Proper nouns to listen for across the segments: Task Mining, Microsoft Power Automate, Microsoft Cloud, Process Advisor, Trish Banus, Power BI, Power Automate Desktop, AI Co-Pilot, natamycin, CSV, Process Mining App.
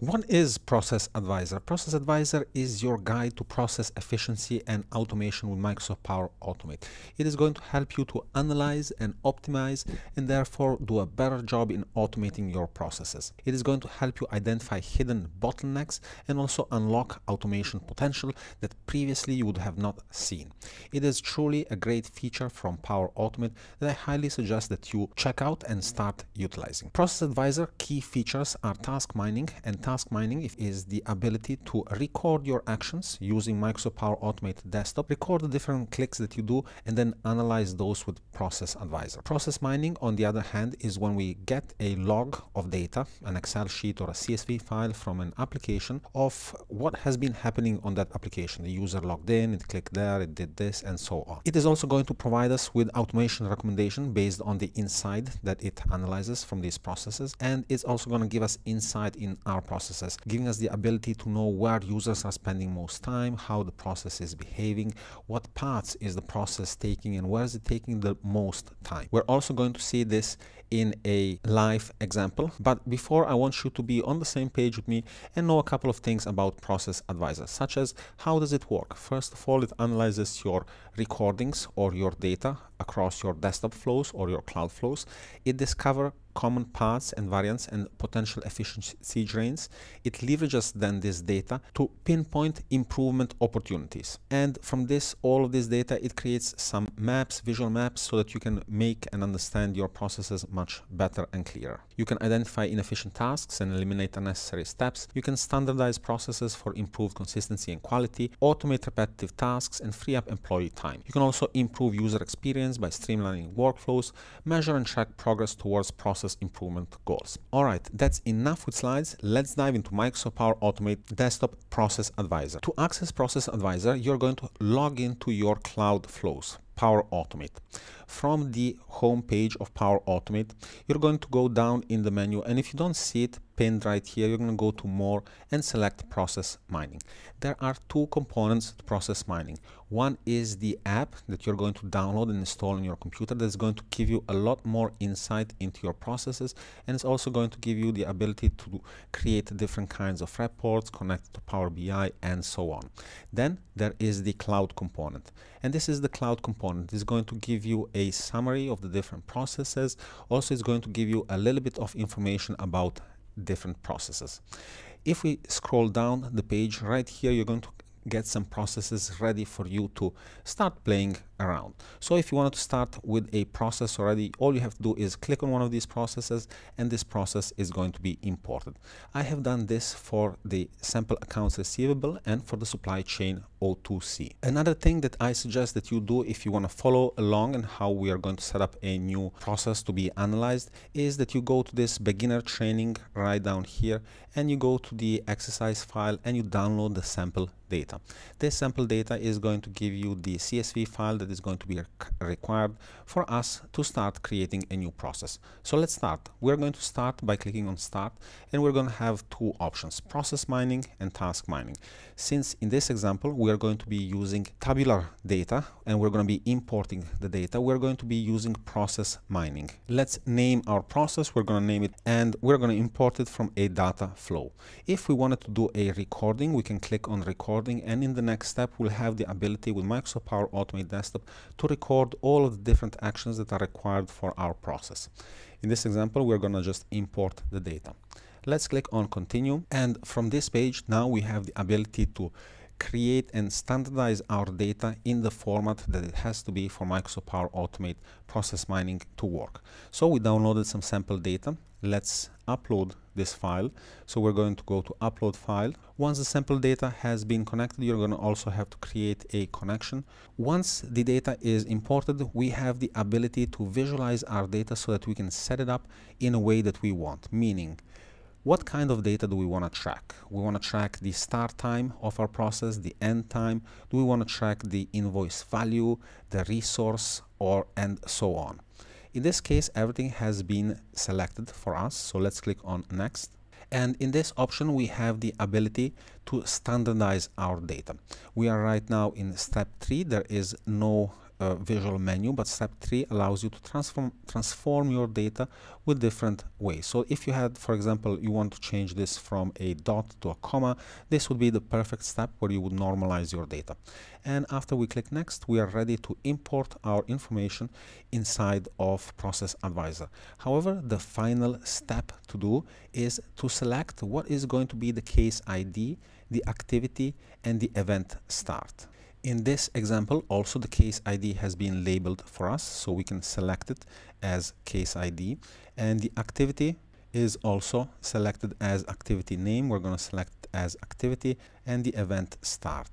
One is Process Advisor. Process Advisor is your guide to process efficiency and automation with Microsoft Power Automate. It is going to help you to analyze and optimize and therefore do a better job in automating your processes. It is going to help you identify hidden bottlenecks and also unlock automation potential that previously you would have not seen. It is truly a great feature from Power Automate that I highly suggest that you check out and start utilizing. Process Advisor key features are task mining, and task mining is the ability to record your actions using Microsoft Power Automate Desktop, record the different clicks that you do, and then analyze those with Process Advisor. Process mining, on the other hand, is when we get a log of data, an Excel sheet or a CSV file from an application of what has been happening on that application. The user logged in, it clicked there, it did this, and so on. It is also going to provide us with automation recommendation based on the insight that it analyzes from these processes, and it's also going to give us insight in our processes, giving us the ability to know where users are spending most time, how the process is behaving, what paths is the process taking, and where is it taking the most time. We're also going to see this in a live example, but before, I want you to be on the same page with me and know a couple of things about Process Advisor, such as how does it work. First of all, it analyzes your recordings or your data across your desktop flows or your cloud flows. It discovers common paths and variants and potential efficiency drains. It leverages then this data to pinpoint improvement opportunities. And from this, all of this data, it creates some maps, visual maps, so that you can make and understand your processes much better and clearer. You can identify inefficient tasks and eliminate unnecessary steps. You can standardize processes for improved consistency and quality, automate repetitive tasks, and free up employee time. You can also improve user experience by streamlining workflows, measure and track progress towards process improvement goals. All right, that's enough with slides. Let's dive into Microsoft Power Automate Desktop Process Advisor. To access Process Advisor, you're going to log into your cloud flows, Power Automate. From the home page of Power Automate, you're going to go down in the menu, and if you don't see it pinned right here, you're going to go to More and select Process Mining. There are two components to Process Mining. One is the app that you're going to download and install on your computer. That's going to give you a lot more insight into your processes, and it's also going to give you the ability to create different kinds of reports, connect to Power BI, and so on. Then there is the cloud component, and this is the cloud component. It's going to give you a summary of the different processes. Also, it's going to give you a little bit of information about different processes. If we scroll down the page right here, you're going to get some processes ready for you to start playing around. So if you want to start with a process already, all you have to do is click on one of these processes, and this process is going to be imported. I have done this for the sample accounts receivable and for the supply chain O2C. Another thing that I suggest that you do if you want to follow along and how we are going to set up a new process to be analyzed is that you go to this beginner training right down here, and you go to the exercise file and you download the sample data. This sample data is going to give you the CSV file that is going to be required for us to start creating a new process. So let's start. We're going to start by clicking on Start, and we're going to have two options, Process Mining and Task Mining. Since in this example we are going to be using tabular data and we're going to be importing the data, we're going to be using Process Mining. Let's name our process. We're going to name it, and we're going to import it from a data flow. If we wanted to do a recording, we can click on Record, and in the next step we'll have the ability with Microsoft Power Automate Desktop to record all of the different actions that are required for our process. In this example, we're going to just import the data. Let's click on Continue, and from this page now we have the ability to create and standardize our data in the format that it has to be for Microsoft Power Automate Process Mining to work. So we downloaded some sample data. Let's upload this file. So we're going to go to Upload File. Once the sample data has been connected, you're going to also have to create a connection. Once the data is imported, we have the ability to visualize our data so that we can set it up in a way that we want, meaning what kind of data do we want to track? We want to track the start time of our process, the end time. Do we want to track the invoice value, the resource, or and so on? In this case, everything has been selected for us, so let's click on Next. And in this option, we have the ability to standardize our data. We are right now in step 3. There is no visual menu, but step 3 allows you to transform your data with different ways. So if you had, for example, you want to change this from a dot to a comma, this would be the perfect step where you would normalize your data. And after we click next, we are ready to import our information inside of Process Advisor. However, the final step to do is to select what is going to be the case ID, the activity, and the event start. In this example, also the case ID has been labeled for us, so we can select it as case ID, and the activity is also selected as activity name. We're going to select it as activity, and the event start.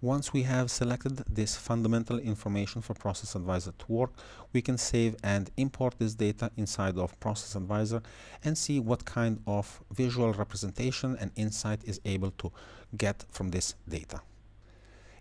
Once we have selected this fundamental information for Process Advisor to work, we can save and import this data inside of Process Advisor and see what kind of visual representation and insight is able to get from this data.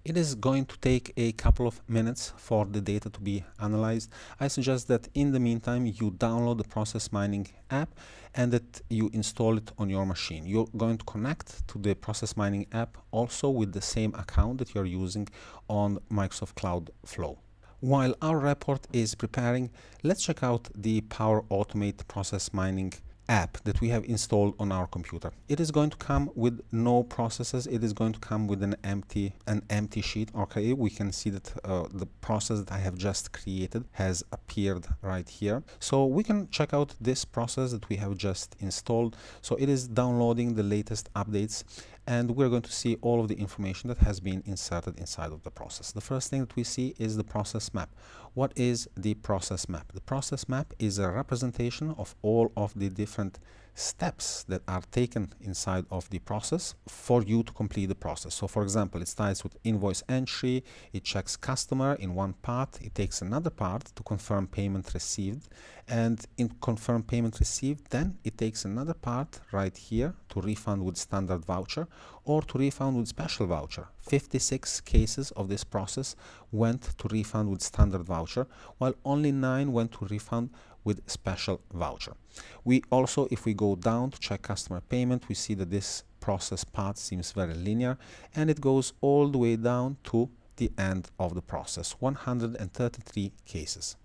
It is going to take a couple of minutes for the data to be analyzed. I suggest that in the meantime you download the Process Mining app and that you install it on your machine. You're going to connect to the Process Mining app also with the same account that you're using on Microsoft Cloud Flow. While our report is preparing, let's check out the Power Automate Process Mining app that we have installed on our computer. It is going to come with no processes. It is going to come with an empty sheet. Okay, we can see that the process that I have just created has appeared right here. So we can check out this process that we have just installed. So it is downloading the latest updates, and we're going to see all of the information that has been inserted inside of the process. The first thing that we see is the process map. What is the process map? The process map is a representation of all of the different steps that are taken inside of the process for you to complete the process. So for example, it starts with invoice entry, it checks customer in one part, it takes another part to confirm payment received, and in confirm payment received, then it takes another part right here to refund with standard voucher or to refund with special voucher. 56 cases of this process went to refund with standard voucher, while only 9 went to refund with special voucher. We also, if we go down to check customer payment, we see that this process path seems very linear, and it goes all the way down to the end of the process, 133 cases.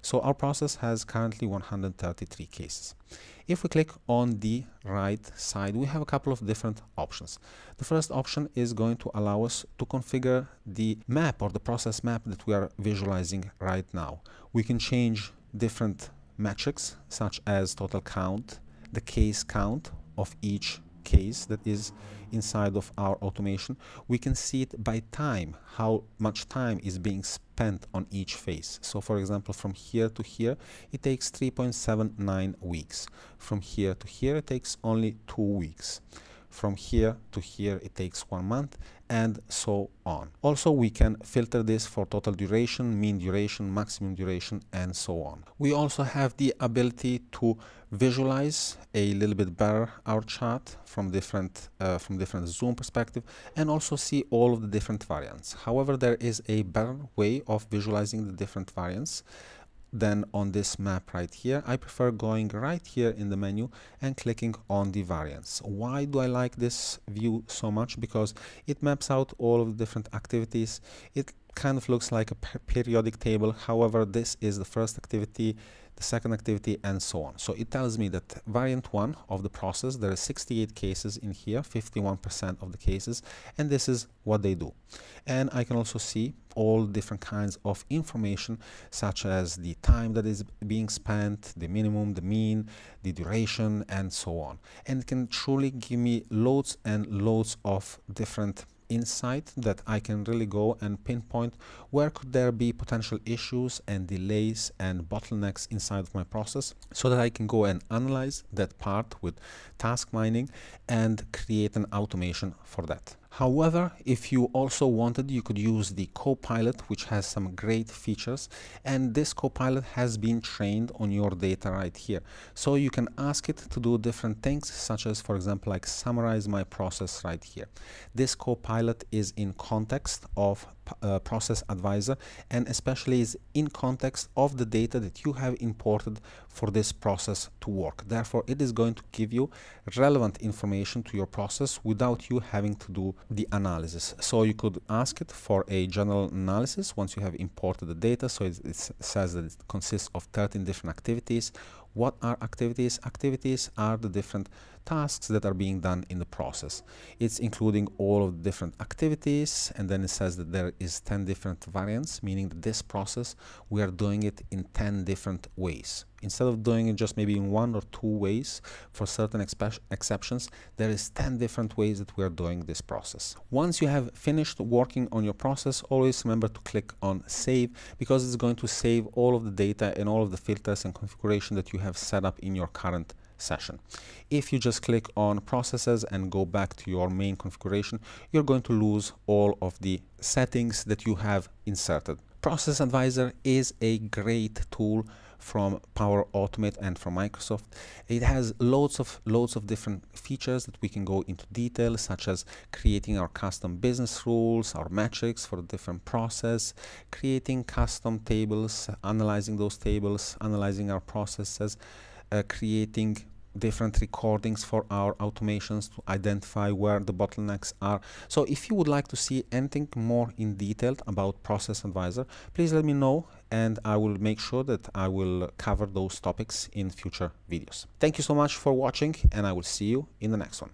So our process has currently 133 cases. If we click on the right side, we have a couple of different options. The first option is going to allow us to configure the map or the process map that we are visualizing right now. We can change different metrics such as total count, the case count of each case that is inside of our automation. We can see it by time, how much time is being spent on each phase. So for example, from here to here, it takes 3.79 weeks. From here to here, it takes only 2 weeks. From here to here, it takes 1 month, and so on. Also, we can filter this for total duration, mean duration, maximum duration, and so on. We also have the ability to visualize a little bit better our chart from different zoom perspective, and also see all of the different variants. However, there is a better way of visualizing the different variants than on this map right here. I prefer going right here in the menu and clicking on the variants. Why do I like this view so much? Because it maps out all of the different activities. It kind of looks like a periodic table. However, this is the first activity, the second activity, and so on. So it tells me that variant 1 of the process, there are 68 cases in here, 51% of the cases, and this is what they do. And I can also see all different kinds of information, such as the time that is being spent, the minimum, the mean, the duration, and so on. And it can truly give me loads and loads of different insight that I can really go and pinpoint where could there be potential issues and delays and bottlenecks inside of my process, so that I can go and analyze that part with task mining and create an automation for that. However, if you also wanted, you could use the Copilot, which has some great features, and this Copilot has been trained on your data right here. So you can ask it to do different things, such as, for example, like summarize my process right here. This Copilot is in context of Process Advisor, and especially is in context of the data that you have imported for this process to work. Therefore, it is going to give you relevant information to your process without you having to do the analysis. So you could ask it for a general analysis once you have imported the data. So it says that it consists of 13 different activities. What are activities? Activities are the different tasks that are being done in the process. It's including all of the different activities, and then it says that there is 10 different variants, meaning that this process, we are doing it in 10 different ways. Instead of doing it just maybe in one or two ways for certain exceptions, there is 10 different ways that we are doing this process. Once you have finished working on your process, always remember to click on save, because it's going to save all of the data and all of the filters and configuration that you have set up in your current session. If you just click on processes and go back to your main configuration, you're going to lose all of the settings that you have inserted. Process Advisor is a great tool from Power Automate and from Microsoft. It has loads of different features that we can go into detail, such as creating our custom business rules, our metrics for the different process, creating custom tables, analyzing those tables, analyzing our processes, creating different recordings for our automations to identify where the bottlenecks are. So if you would like to see anything more in detail about Process Advisor, please let me know, and I will make sure that I will cover those topics in future videos. Thank you so much for watching, and I will see you in the next one.